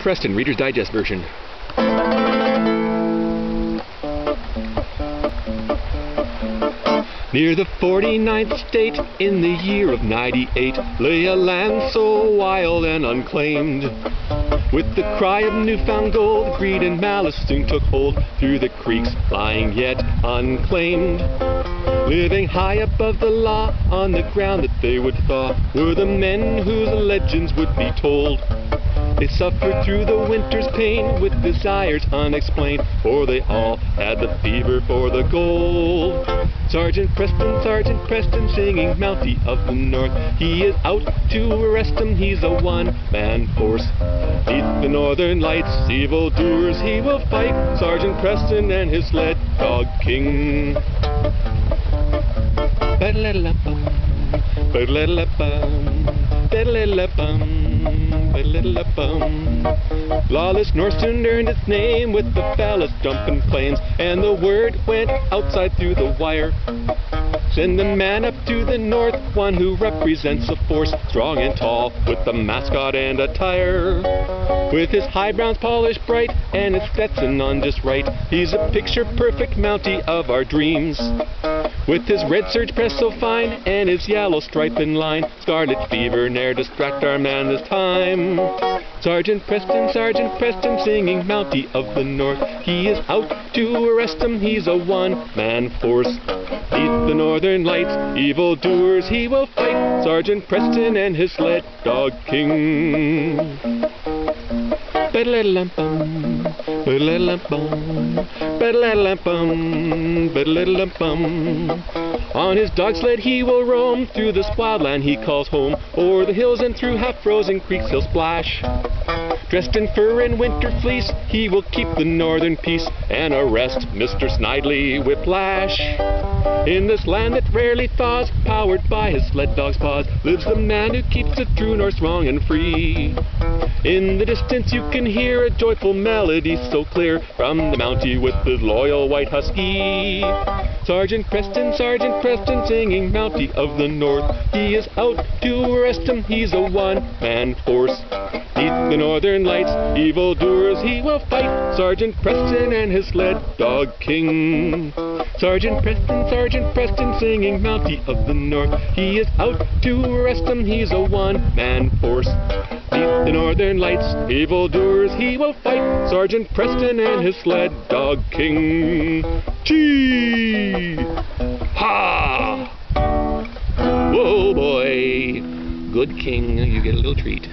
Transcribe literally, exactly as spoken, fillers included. Preston, Reader's Digest version. Near the forty-ninth state, in the year of ninety-eight, lay a land so wild and unclaimed. With the cry of newfound gold, greed and malice soon took hold, through the creeks lying yet unclaimed. Living high above the law, on the ground that they would thaw, were the men whose legends would be told. They suffered through the winter's pain with desires unexplained, for they all had the fever for the gold. Sergeant Preston, Sergeant Preston, singing Mountie of the North. He is out to arrest him, he's a one-man force. 'Neath the northern lights, evildoers he will fight, Sergeant Preston and his sled dog King. Lawless North soon earned its name with the fellas jumping plains, and the word went outside through the wire. Send the man up to the north, one who represents a force, strong and tall, with a mascot and attire. With his high browns polished bright, and his Stetson on just right, he's a picture-perfect Mountie of our dreams. With his red serge pressed so fine, and his yellow stripe in line, scarlet fever ne'er distract our man this time. Sergeant Preston, Sergeant Preston, singing Mountie of the North. He is out to arrest him, he's a one-man force. 'Neath the northern lights, evildoers he will fight, Sergeant Preston and his sled dog King. On his dog sled he will roam, through this wild land he calls home, o'er the hills and through half-frozen creeks he'll splash. Dressed in fur and winter fleece, he will keep the northern peace, and arrest Mister Snidely Whiplash. In this land that rarely thaws, powered by his sled dog's paws, lives the man who keeps the true north strong and free. In the distance you can hear a joyful melody so clear, from the Mountie with his loyal white husky. Sergeant Preston, Sergeant Preston, singing Mountie of the North. He is out to arrest him, he's a one-man force. 'Neath the northern lights, evildoers he will fight, Sergeant Preston and his sled dog King. Sergeant Preston, Sergeant Preston, singing Mountie of the North. He is out to arrest him, he's a one-man force. 'Neath the northern lights, evildoers he will fight, Sergeant Preston and his sled dog King. Chee! Ha! Whoa, boy! Good King, you get a little treat.